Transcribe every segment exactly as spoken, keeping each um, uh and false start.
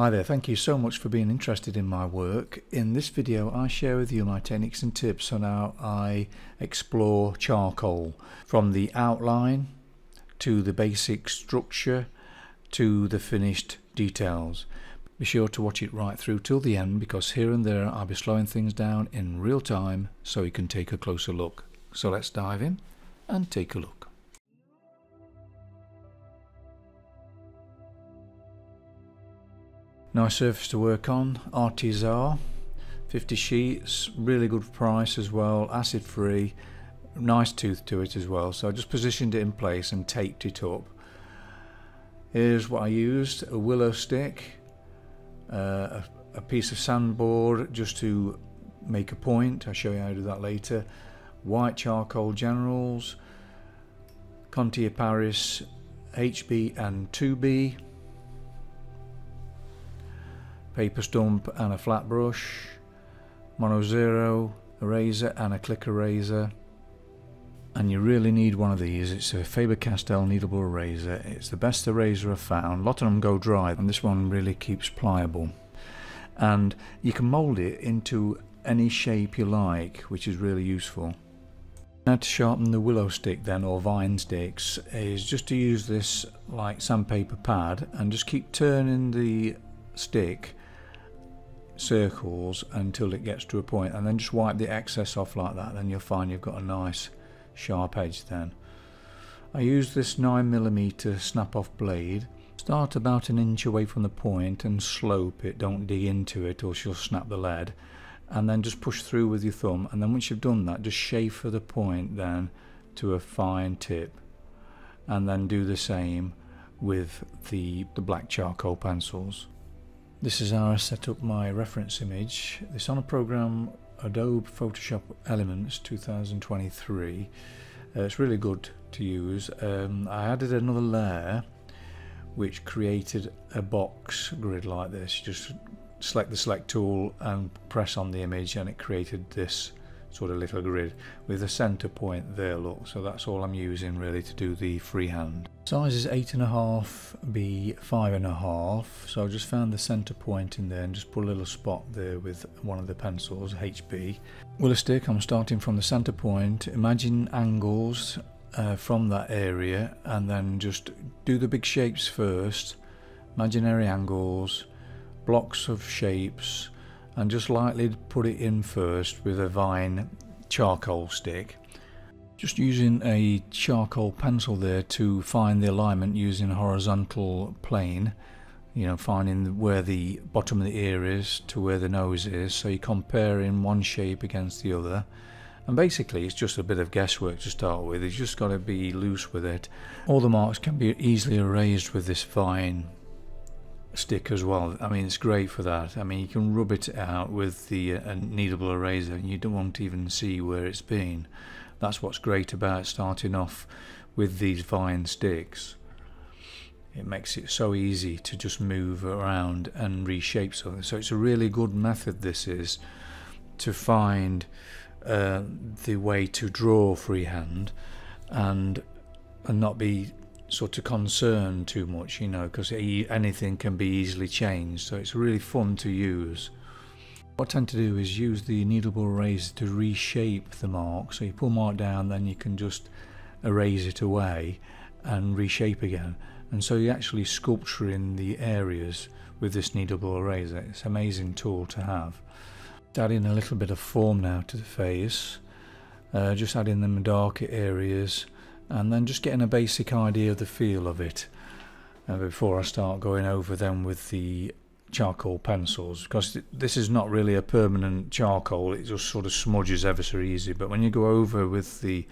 Hi there, thank you so much for being interested in my work. In this video I share with you my techniques and tips on how I explore charcoal, from the outline to the basic structure to the finished details. Be sure to watch it right through till the end, because here and there I'll be slowing things down in real time so you can take a closer look. So let's dive in and take a look. Nice surface to work on, Arteza, fifty sheets, really good price as well, acid free, nice tooth to it as well. So I just positioned it in place and taped it up. Here's what I used, a willow stick, uh, a, a piece of sandboard just to make a point, I'll show you how to do that later, white charcoal generals, Conté Paris H B and two B, paper stump and a flat brush, mono zero eraser and a click eraser. And you really need one of these. It's a Faber Castell kneadable eraser. It's the best eraser I've found. A lot of them go dry, and this one really keeps pliable. And you can mould it into any shape you like, which is really useful. Now to sharpen the willow stick then, or vine sticks, is just to use this like sandpaper pad and just keep turning the stick circles until it gets to a point, and then just wipe the excess off like that. Then you'll find you've got a nice sharp edge then. I use this nine millimeter snap off blade. Start about an inch away from the point and slope it, don't dig into it or she'll snap the lead, and then just push through with your thumb, and then once you've done that, just chafer the point then to a fine tip, and then do the same with the, the black charcoal pencils. This is how I set up my reference image. It's on a program, Adobe Photoshop Elements twenty twenty-three. Uh, it's really good to use. Um, I added another layer which created a box grid like this. You just select the select tool and press on the image, and it created this sort of little grid with a center point there, look. So that's all I'm using really to do the freehand. Size is eight and a half by five and a half, so I just found the centre point in there and just put a little spot there with one of the pencils, H B. With a stick, I'm starting from the centre point. Imagine angles uh, from that area, and then just do the big shapes first, imaginary angles, blocks of shapes, and just lightly put it in first with a vine charcoal stick. Just using a charcoal pencil there to find the alignment using a horizontal plane, you know, finding where the bottom of the ear is to where the nose is, so you're comparing one shape against the other. And basically it's just a bit of guesswork to start with. It's just got to be loose with it. All the marks can be easily erased with this fine stick as well. I mean, it's great for that. I mean, you can rub it out with the uh, kneadable eraser and you don't want to even see where it's been. That's what's great about starting off with these vine sticks. It makes it so easy to just move around and reshape something. So it's a really good method, this is, to find uh, the way to draw freehand and and not be sort of concerned too much, you know, because anything can be easily changed. So it's really fun to use. What I tend to do is use the kneadable eraser to reshape the mark. So you pull mark down, then you can just erase it away and reshape again. And so you're actually sculpturing the areas with this kneadable eraser. It's an amazing tool to have. Adding a little bit of form now to the face, uh, just adding them in darker areas, and then just getting a basic idea of the feel of it uh, before I start going over them with the charcoal pencils, because th this is not really a permanent charcoal. It just sort of smudges ever so easy, but when you go over with the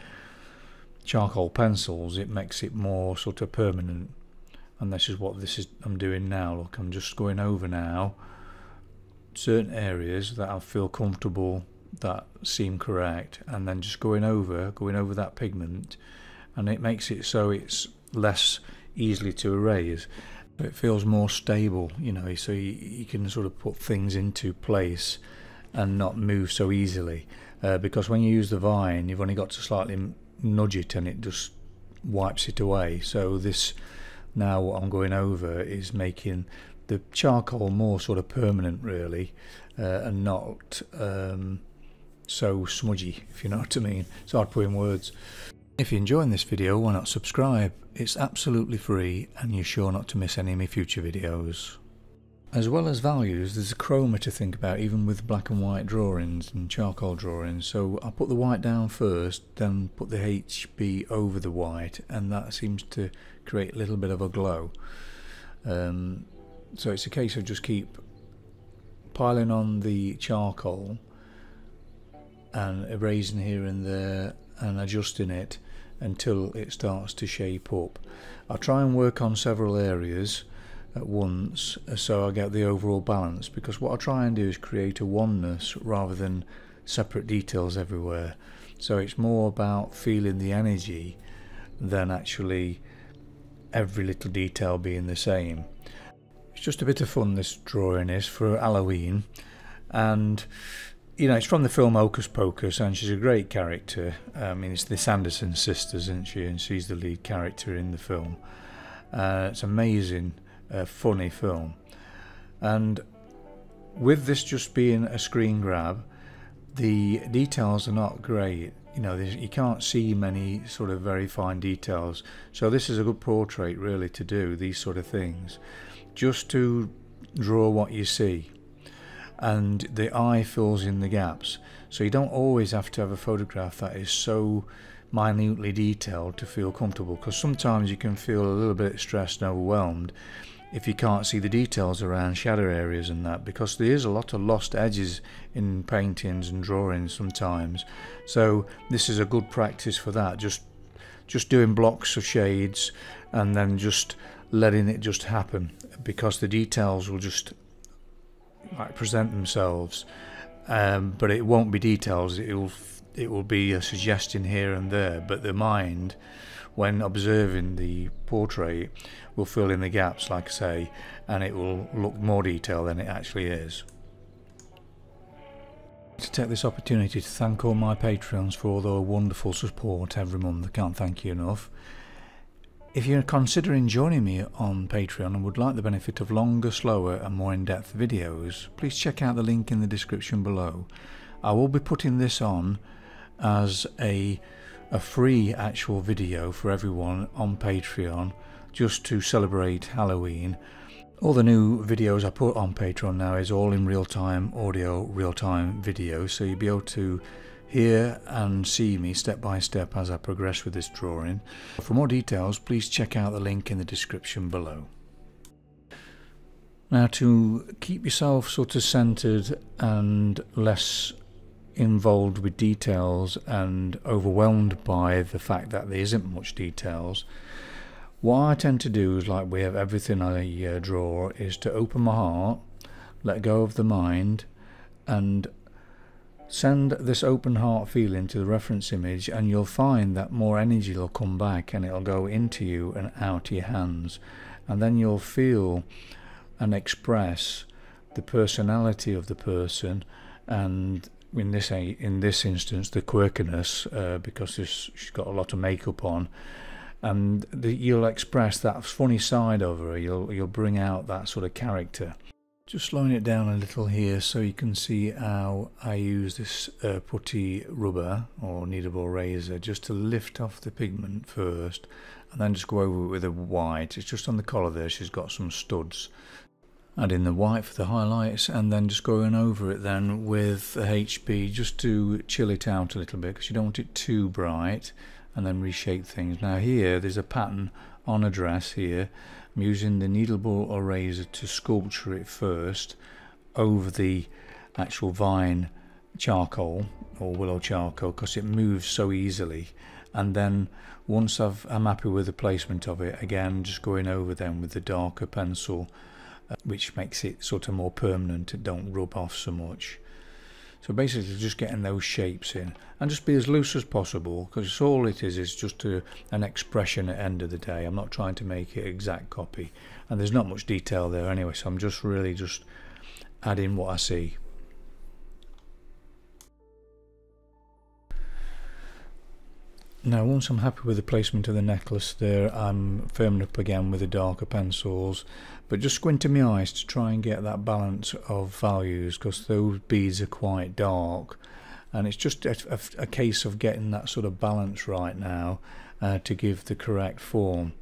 charcoal pencils it makes it more sort of permanent. And this is what this is I'm doing now. Look, I'm just going over now certain areas that I feel comfortable that seem correct, and then just going over going over that pigment, and it makes it so it's less easily to erase. It feels more stable, you know, so you, you can sort of put things into place and not move so easily, uh, because when you use the vine you've only got to slightly nudge it and it just wipes it away. So this now, what I'm going over is making the charcoal more sort of permanent, really, uh, and not um, so smudgy, if you know what I mean. It's hard to put in words. If you're enjoying this video, why not subscribe? It's absolutely free and you're sure not to miss any of my future videos. As well as values, there's a chroma to think about, even with black and white drawings and charcoal drawings. So I put the white down first, then put the H B over the white, and that seems to create a little bit of a glow. Um, so it's a case of just keep piling on the charcoal and erasing here and there and adjusting it until it starts to shape up. I'll try and work on several areas at once so I get the overall balance, because what I try and do is create a oneness rather than separate details everywhere. So it's more about feeling the energy than actually every little detail being the same. It's just a bit of fun, this drawing is, for Halloween, and you know, it's from the film Hocus Pocus, and she's a great character. I mean, it's the Sanderson sisters, isn't she? And she's the lead character in the film. Uh, it's amazing, uh, funny film. And with this just being a screen grab, the details are not great. You know, you can't see many sort of very fine details. So this is a good portrait, really, to do these sort of things, just to draw what you see. And the eye fills in the gaps, so you don't always have to have a photograph that is so minutely detailed to feel comfortable, because sometimes you can feel a little bit stressed and overwhelmed if you can't see the details around shadow areas and that, because there is a lot of lost edges in paintings and drawings sometimes. So this is a good practice for that, just just doing blocks of shades and then just letting it just happen, because the details will just like present themselves, um, but it won't be details. It'll it will be a suggestion here and there, but the mind, when observing the portrait, will fill in the gaps, like I say, and it will look more detailed than it actually is. To take this opportunity to thank all my Patreons for all their wonderful support every month. I can't thank you enough. If you're considering joining me on Patreon and would like the benefit of longer, slower and more in-depth videos, please check out the link in the description below. I will be putting this on as a, a free actual video for everyone on Patreon, just to celebrate Halloween. All the new videos I put on Patreon now is all in real-time audio, real-time video, so you'll be able to hear and see me step by step as I progress with this drawing. For more details, please check out the link in the description below. Now, to keep yourself sort of centered and less involved with details and overwhelmed by the fact that there isn't much details, what I tend to do is, like we have everything I uh, draw, is to open my heart, let go of the mind, and send this open heart feeling to the reference image, and you'll find that more energy will come back and it'll go into you and out of your hands, and then you'll feel and express the personality of the person, and in this in this instance the quirkiness, uh, because this, she's got a lot of makeup on, and the, you'll express that funny side of her. You'll you'll bring out that sort of character. Just slowing it down a little here so you can see how I use this uh, putty rubber or kneadable razor just to lift off the pigment first, and then just go over it with a white. It's just on the collar there, she's got some studs. Add in the white for the highlights, and then just going over it then with the H B just to chill it out a little bit, because you don't want it too bright, and then reshape things. Now here there's a pattern on a dress here. I'm using the kneadable or razor to sculpture it first over the actual vine charcoal or willow charcoal, because it moves so easily, and then once I've, I'm happy with the placement of it, again just going over them with the darker pencil, uh, which makes it sort of more permanent. It don't rub off so much. So basically just getting those shapes in, and just be as loose as possible, because all it is is just a, an expression at the end of the day. I'm not trying to make it exact copy, and there's not much detail there anyway, so I'm just really just adding what I see. Now, once I'm happy with the placement of the necklace there, I'm firming up again with the darker pencils, but just squinting my eyes to try and get that balance of values, because those beads are quite dark, and it's just a, a, a case of getting that sort of balance right now uh, to give the correct form.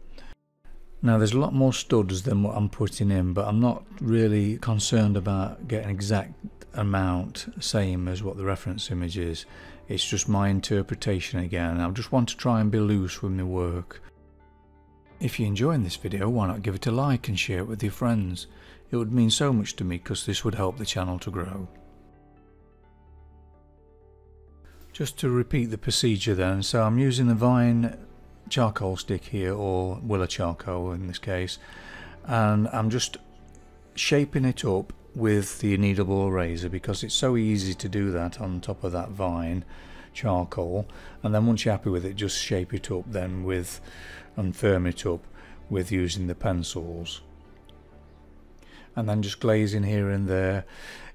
Now, there's a lot more studs than what I'm putting in, but I'm not really concerned about getting exact amount same as what the reference image is. It's just my interpretation again. I just want to try and be loose with my work. If you're enjoying this video, why not give it a like and share it with your friends? It would mean so much to me because this would help the channel to grow. Just to repeat the procedure then, so I'm using the vine charcoal stick here, or willow charcoal in this case, and I'm just shaping it up with the kneadable eraser because it's so easy to do that on top of that vine charcoal, and then once you're happy with it, just shape it up then with and firm it up with using the pencils, and then just glazing here and there.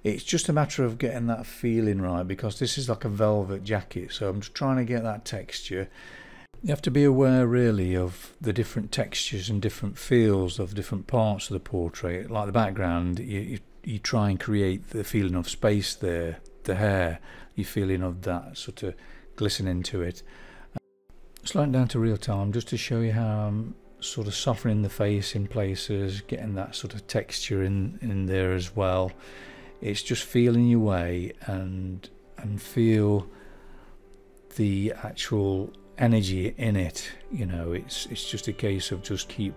It's just a matter of getting that feeling right because this is like a velvet jacket, so I'm just trying to get that texture. You have to be aware really of the different textures and different feels of different parts of the portrait, like the background. You, you You try and create the feeling of space there, the hair, you feeling of that sort of glistening to it. Sliding down to real time just to show you how I'm sort of softening the face in places, getting that sort of texture in, in there as well. It's just feeling your way and and feel the actual energy in it. You know, it's it's just a case of just keep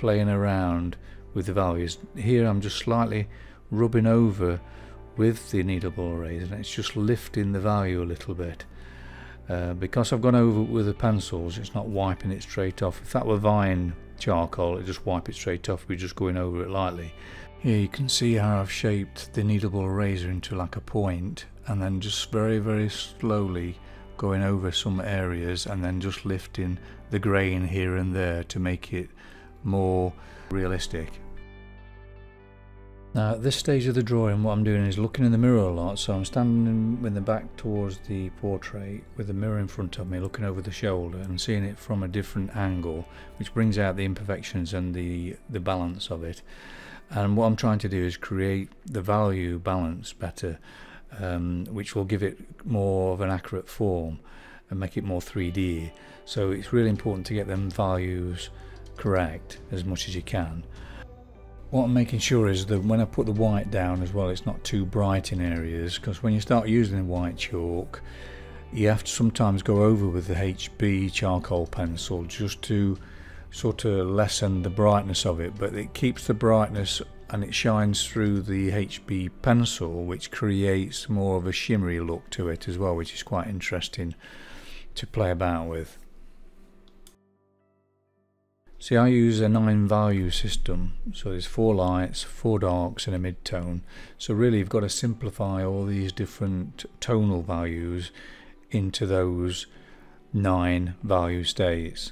playing around with the values. Here I'm just slightly rubbing over with the kneadable eraser and it's just lifting the value a little bit. Uh, because I've gone over with the pencils, it's not wiping it straight off. If that were vine charcoal, it'd just wipe it straight off. We're just going over it lightly. Here you can see how I've shaped the kneadable eraser into like a point, and then just very very slowly going over some areas and then just lifting the grain here and there to make it more realistic. Now at this stage of the drawing, what I'm doing is looking in the mirror a lot, so I'm standing with the back towards the portrait with the mirror in front of me, looking over the shoulder and seeing it from a different angle, which brings out the imperfections and the the balance of it. And what I'm trying to do is create the value balance better, um, which will give it more of an accurate form and make it more three D. So it's really important to get them values correct as much as you can. What I'm making sure is that when I put the white down as well, it's not too bright in areas, because when you start using the white chalk, you have to sometimes go over with the H B charcoal pencil just to sort of lessen the brightness of it, but it keeps the brightness and it shines through the H B pencil, which creates more of a shimmery look to it as well, which is quite interesting to play about with. See, I use a nine value system, so there's four lights, four darks and a mid-tone. So really you've got to simplify all these different tonal values into those nine value states.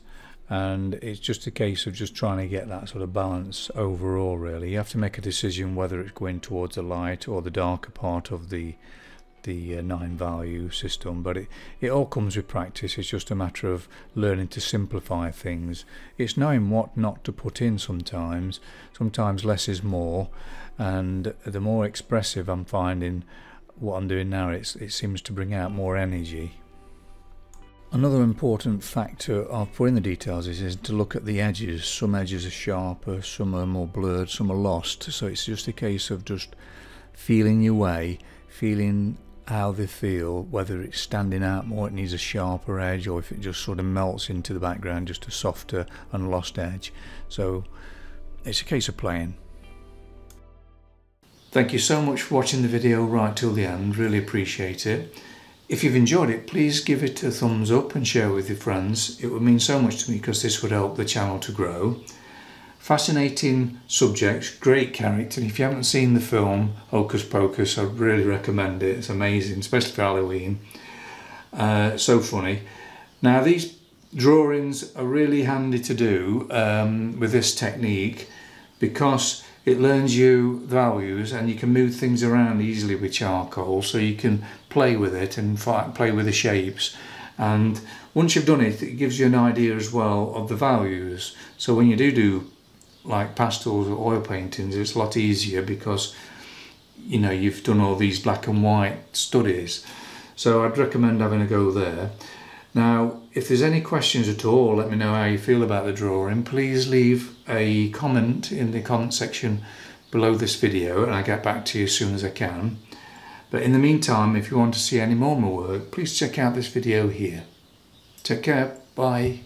And it's just a case of just trying to get that sort of balance overall really. You have to make a decision whether it's going towards the light or the darker part of the the uh, nine value system, but it, it all comes with practice. It's just a matter of learning to simplify things. It's knowing what not to put in sometimes. Sometimes less is more, and the more expressive I'm finding what I'm doing now, it's, it seems to bring out more energy. Another important factor of putting the details is, is to look at the edges. Some edges are sharper, some are more blurred, some are lost, so it's just a case of just feeling your way, feeling how they feel, whether it's standing out more, it needs a sharper edge, or if it just sort of melts into the background, just a softer and lost edge. So it's a case of playing. Thank you so much for watching the video right till the end, really appreciate it. If you've enjoyed it, please give it a thumbs up and share with your friends. It would mean so much to me because this would help the channel to grow. Fascinating subjects, great character, and if you haven't seen the film Hocus Pocus, I really recommend it. It's amazing, especially for Halloween. Uh, so funny. Now these drawings are really handy to do um, with this technique because it learns you values and you can move things around easily with charcoal, so you can play with it and fight, play with the shapes, and Once you've done it, it gives you an idea as well of the values. So when you do do like pastels or oil paintings, it's a lot easier because you know you've done all these black and white studies. So I'd recommend having a go there. Now, if there's any questions at all, let me know how you feel about the drawing. Please leave a comment in the comment section below this video and I'll get back to you as soon as I can. But in the meantime, if you want to see any more of my work, please check out this video here. Take care, bye.